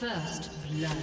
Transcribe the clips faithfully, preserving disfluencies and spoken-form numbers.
First blood.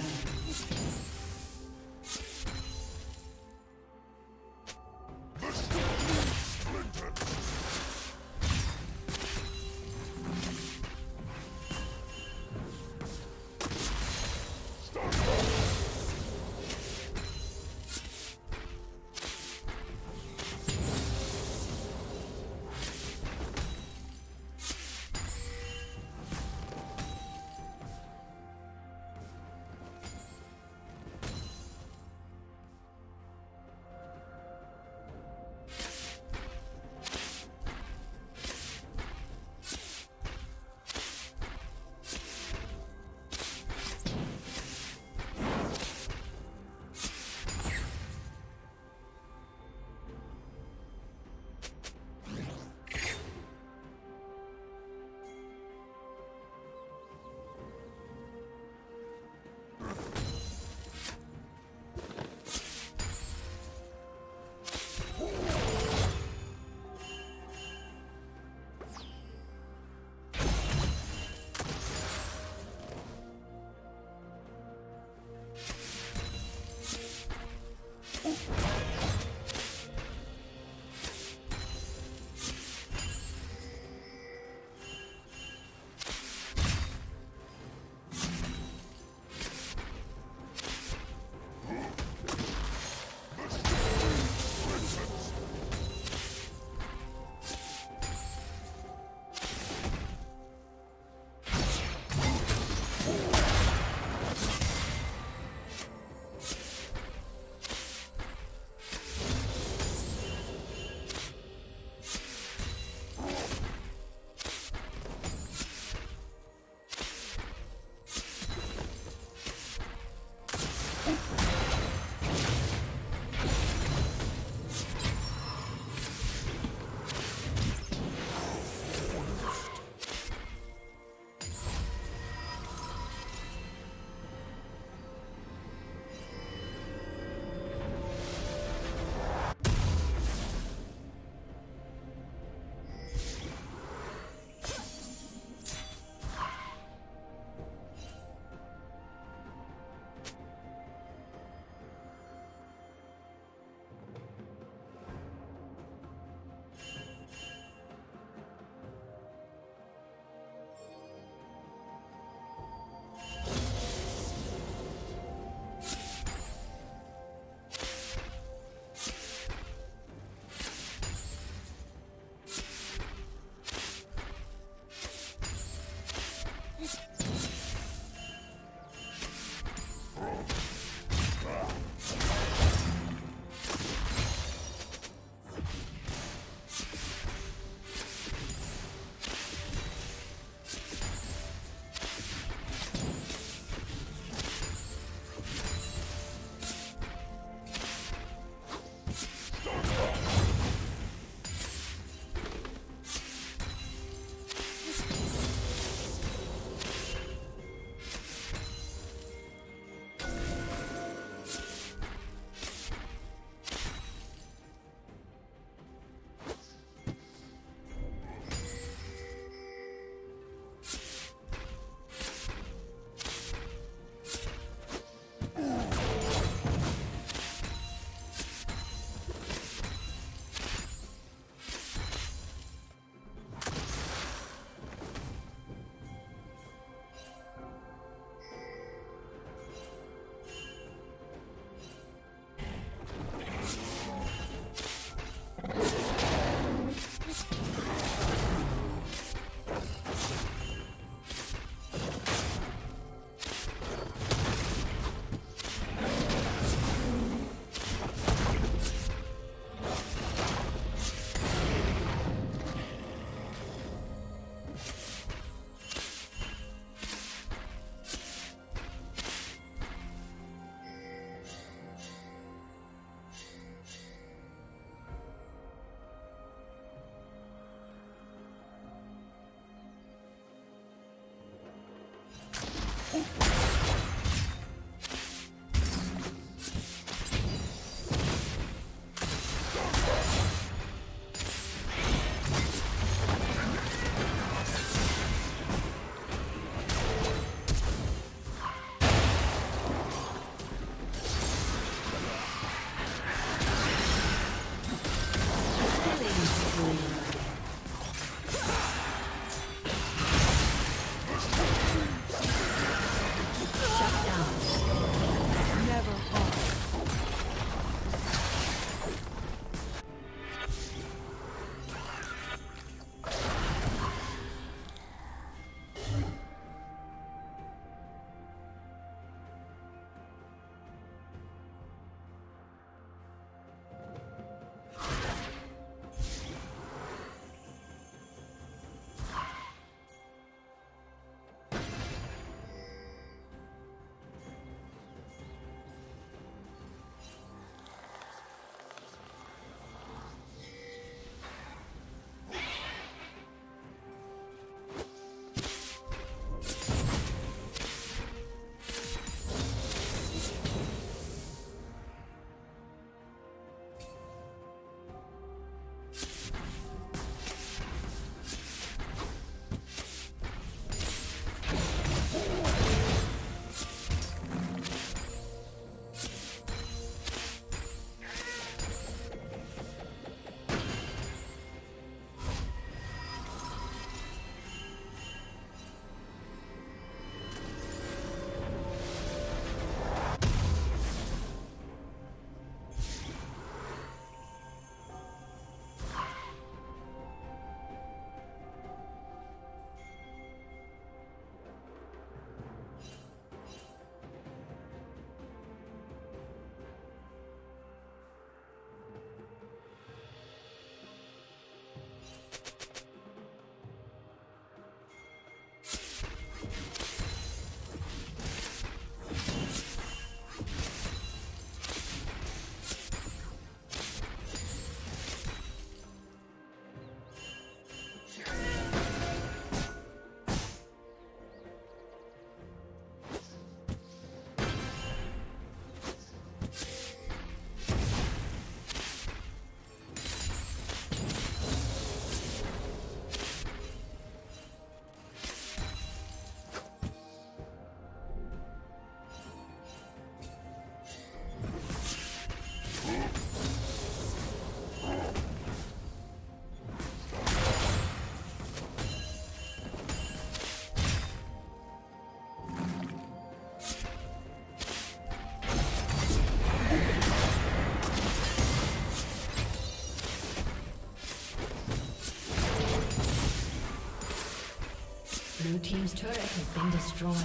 Blue team's turret has been destroyed.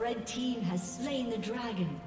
Red team has slain the dragon.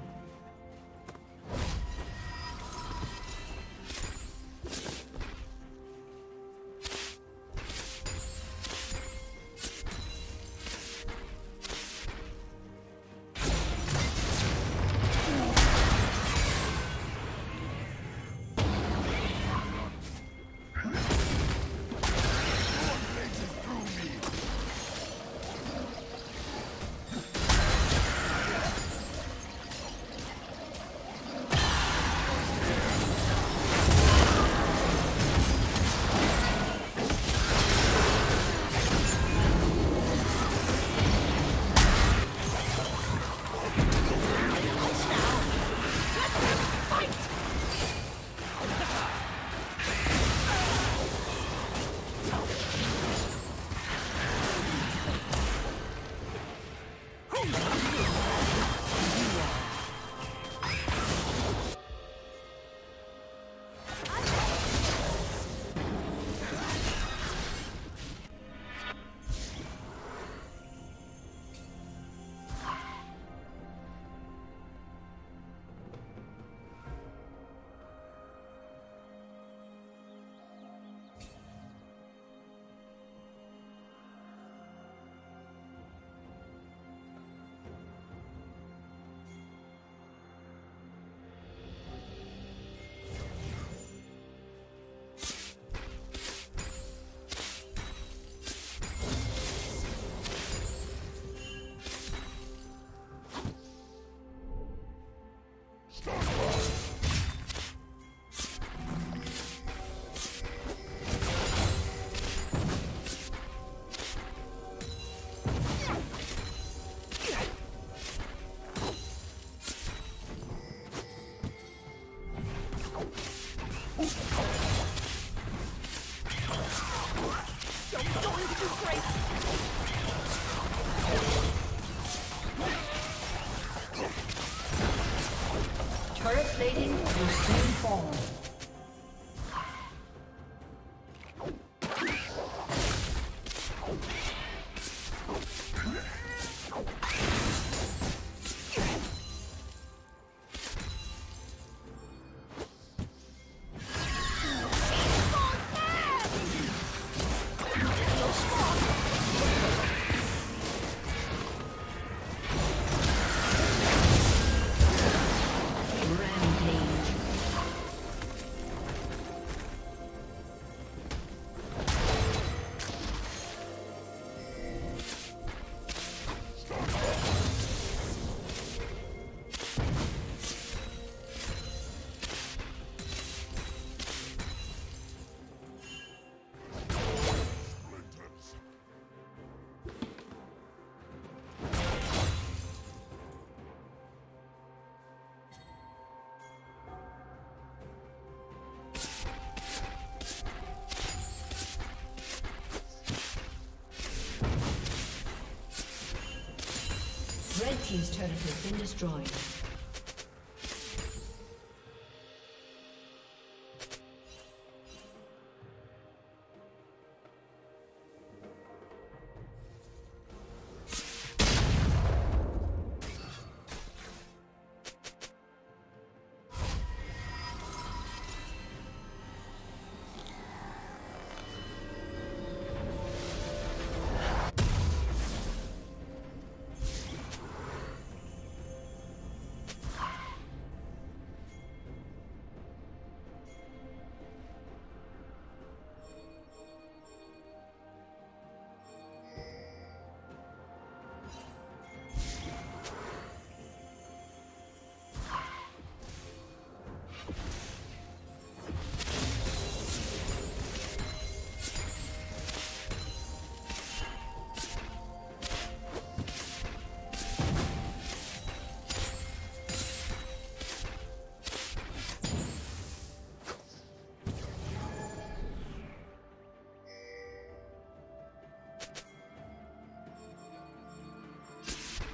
Red team's turret has been destroyed.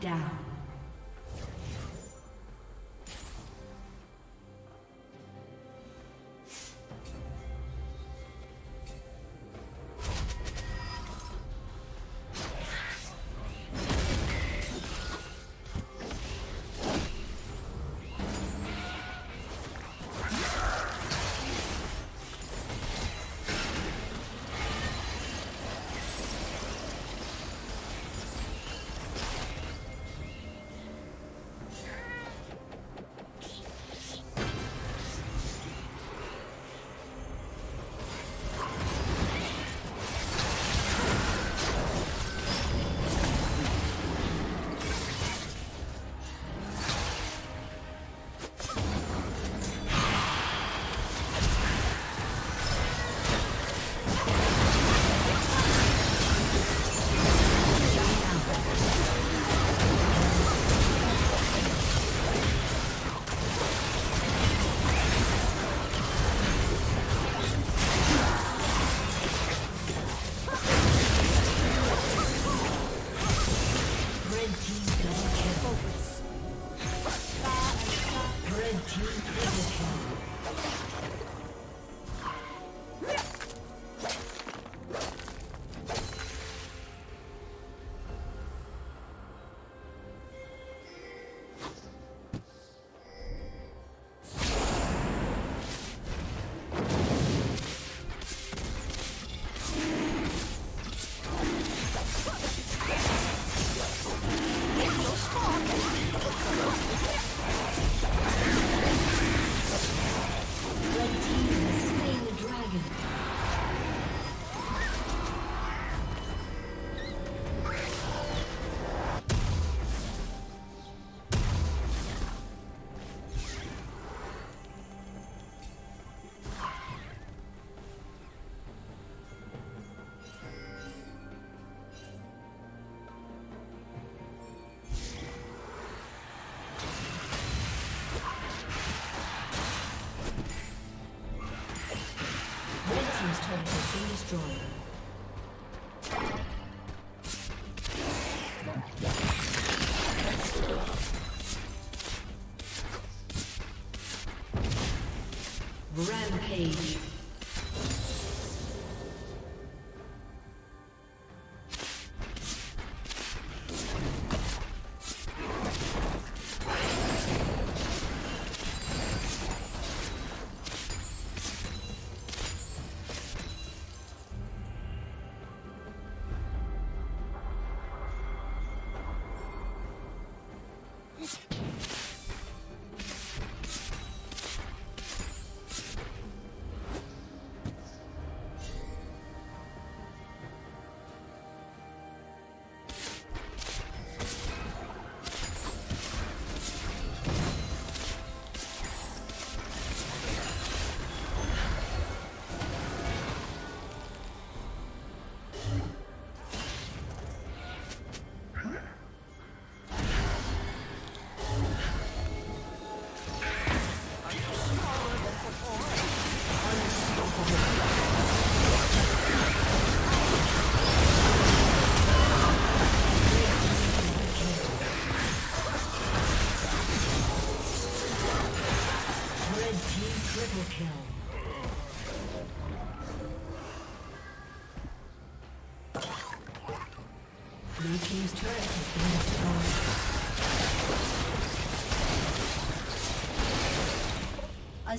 Down. team's turret has been destroyed. A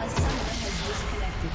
A summoner has disconnected.